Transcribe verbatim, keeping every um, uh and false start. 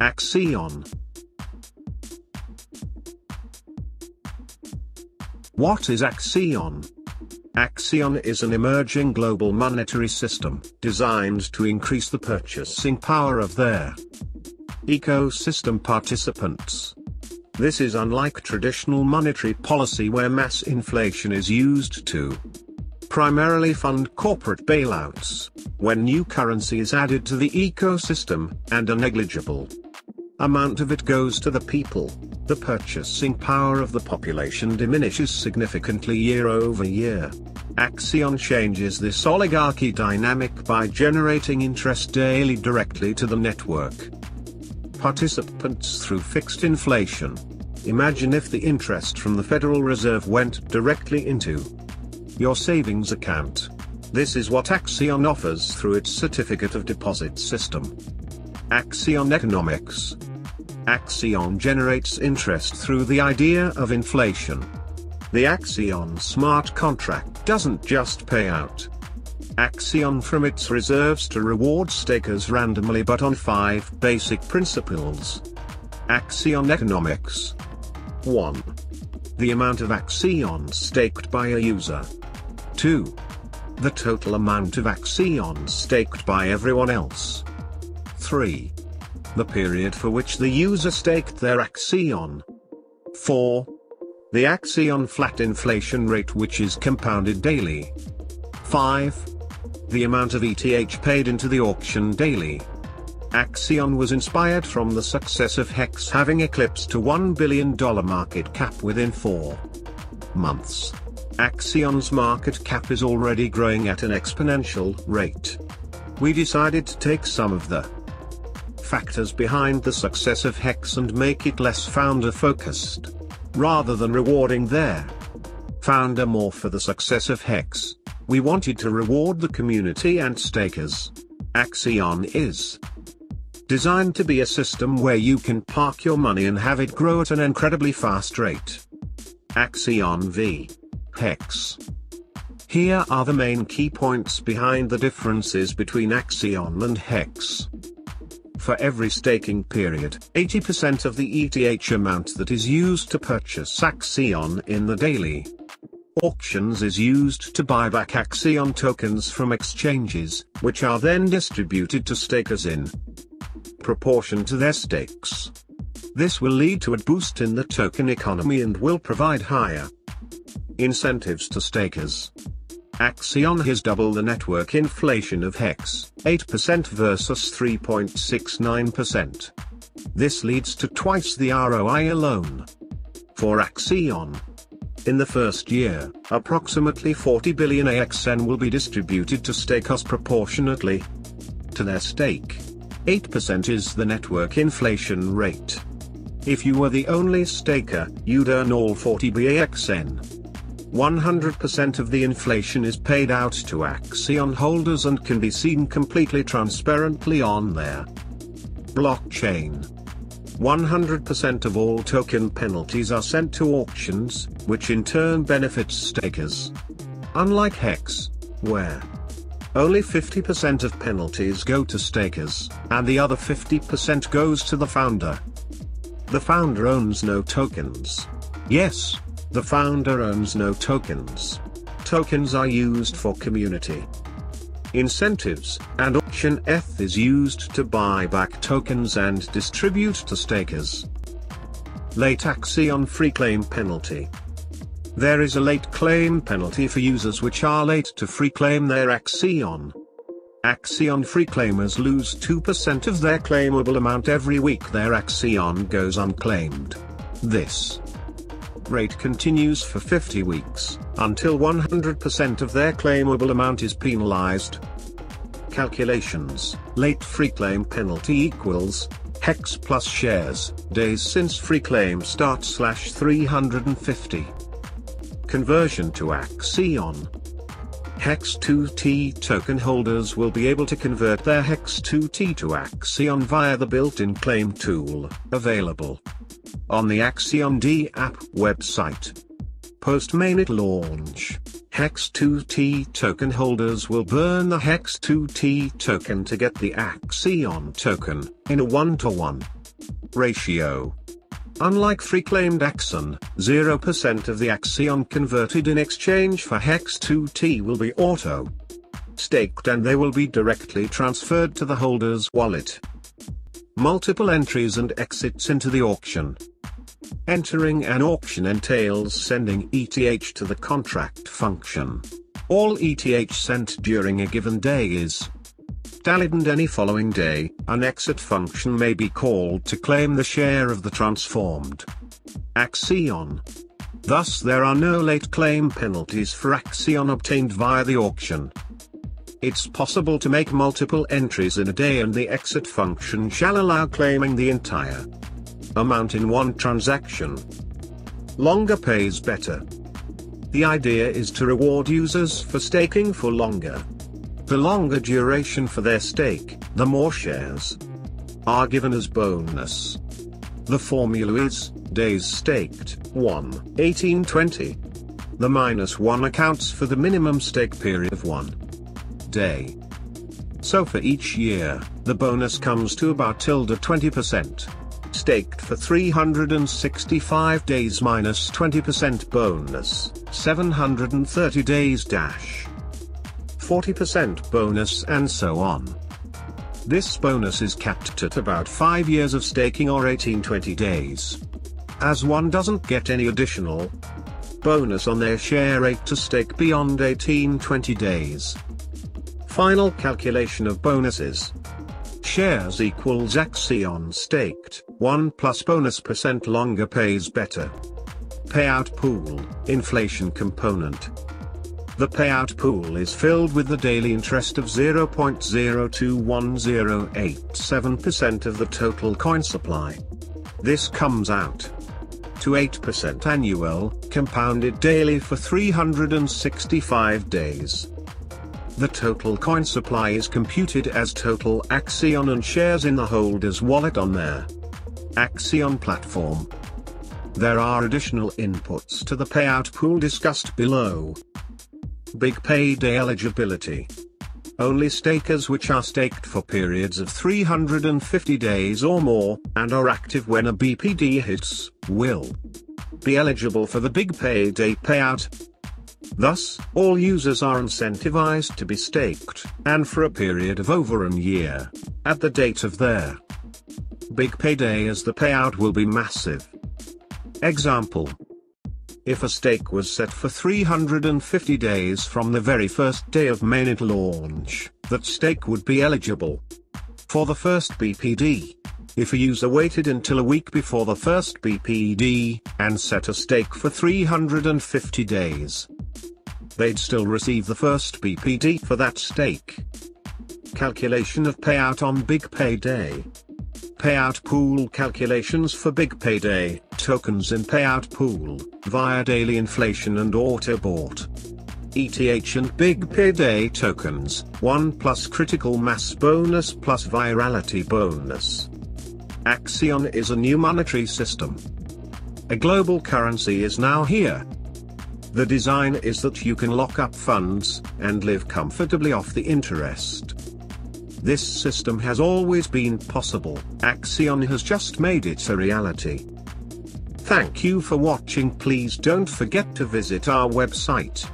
Axion. What is Axion? Axion is an emerging global monetary system designed to increase the purchasing power of their ecosystem participants. This is unlike traditional monetary policy where mass inflation is used to primarily fund corporate bailouts, when new currency is added to the ecosystem, and a negligible amount of it goes to the people. The purchasing power of the population diminishes significantly year over year. Axion changes this oligarchy dynamic by generating interest daily directly to the network participants through fixed inflation. Imagine if the interest from the Federal Reserve went directly into your savings account. This is what Axion offers through its certificate of deposit system. Axion economics. Axion generates interest through the idea of inflation. The Axion smart contract doesn't just pay out Axion from its reserves to reward stakers randomly, but on five basic principles. Axion economics. one. The amount of Axion staked by a user. two. The total amount of Axion staked by everyone else. three. The period for which the user staked their Axion. four. The Axion flat inflation rate, which is compounded daily. five. The amount of E T H paid into the auction daily. Axion was inspired from the success of Hex having eclipsed to one billion dollars market cap within four months. Axion's market cap is already growing at an exponential rate. We decided to take some of the factors behind the success of Hex and make it less founder-focused. Rather than rewarding their founder more for the success of Hex, we wanted to reward the community and stakers. Axion is designed to be a system where you can park your money and have it grow at an incredibly fast rate. Axion v. Hex. Here are the main key points behind the differences between Axion and Hex. For every staking period, eighty percent of the E T H amount that is used to purchase Axion in the daily auctions is used to buy back Axion tokens from exchanges, which are then distributed to stakers in proportion to their stakes. This will lead to a boost in the token economy and will provide higher incentives to stakers. Axion has double the network inflation of Hex, eight percent versus three point six nine percent. This leads to twice the R O I alone. For Axion, in the first year, approximately forty billion A X N will be distributed to stakers proportionately to their stake. eight percent is the network inflation rate. If you were the only staker, you'd earn all forty B A X N. one hundred percent of the inflation is paid out to Axion holders and can be seen completely transparently on their blockchain. one hundred percent of all token penalties are sent to auctions, which in turn benefits stakers. Unlike Hex, where only fifty percent of penalties go to stakers, and the other fifty percent goes to the founder. The founder owns no tokens. Yes, the founder owns no tokens. Tokens are used for community incentives, and auction E T H is used to buy back tokens and distribute to stakers. Late Axion free claim penalty. There is a late claim penalty for users which are late to free claim their Axion. Axion free claimers lose two percent of their claimable amount every week their Axion goes unclaimed. This rate continues for fifty weeks, until one hundred percent of their claimable amount is penalized. Calculations. Late free claim penalty equals Hex plus shares, days since free claim start slash three hundred fifty. Conversion to Axion. Hex two T token holders will be able to convert their Hex two T to Axion via the built-in claim tool, available on the Axion D app website. Post mainnet launch, Hex two T token holders will burn the Hex two T token to get the Axion token, in a one-to-one. ratio. Unlike free claimed Axon, zero percent of the Axion converted in exchange for Hex two T will be auto staked and they will be directly transferred to the holder's wallet. Multiple entries and exits into the auction. Entering an auction entails sending E T H to the contract function. All E T H sent during a given day is tallied and any following day, an exit function may be called to claim the share of the transformed Axion. Thus there are no late claim penalties for Axion obtained via the auction. It's possible to make multiple entries in a day and the exit function shall allow claiming the entire amount in one transaction. Longer pays better. The idea is to reward users for staking for longer. The longer duration for their stake, the more shares are given as bonus. The formula is, days staked, one, eighteen, twenty. The minus one accounts for the minimum stake period of one day. So for each year, the bonus comes to about tilde twenty percent. Staked for three hundred sixty-five days minus twenty percent bonus, seven hundred thirty days dash forty percent bonus and so on. This bonus is capped at about five years of staking or eighteen to twenty days. As one doesn't get any additional bonus on their share rate to stake beyond eighteen to twenty days. Final calculation of bonuses. Shares equals Axion staked, one plus bonus percent longer pays better. Payout pool, inflation component. The payout pool is filled with the daily interest of zero point zero two one zero eight seven percent of the total coin supply. This comes out to eight percent annual, compounded daily for three hundred sixty-five days. The total coin supply is computed as total Axion and shares in the holder's wallet on their Axion platform. There are additional inputs to the payout pool discussed below. Big payday eligibility. Only stakers which are staked for periods of three hundred fifty days or more, and are active when a B P D hits, will be eligible for the big payday payout. Thus, all users are incentivized to be staked, and for a period of over a year, at the date of their big payday, as the payout will be massive. Example. If a stake was set for three hundred fifty days from the very first day of mainnet launch, that stake would be eligible for the first B P D. If a user waited until a week before the first B P D, and set a stake for three hundred fifty days, they'd still receive the first B P D for that stake. Calculation of payout on big payday. Payout pool calculations for big payday, tokens in payout pool, via daily inflation and auto bought. E T H and big payday tokens, one plus critical mass bonus plus virality bonus. Axion is a new monetary system. A global currency is now here. The design is that you can lock up funds, and live comfortably off the interest. This system has always been possible, Axion has just made it a reality. Thank you for watching. Please don't forget to visit our website.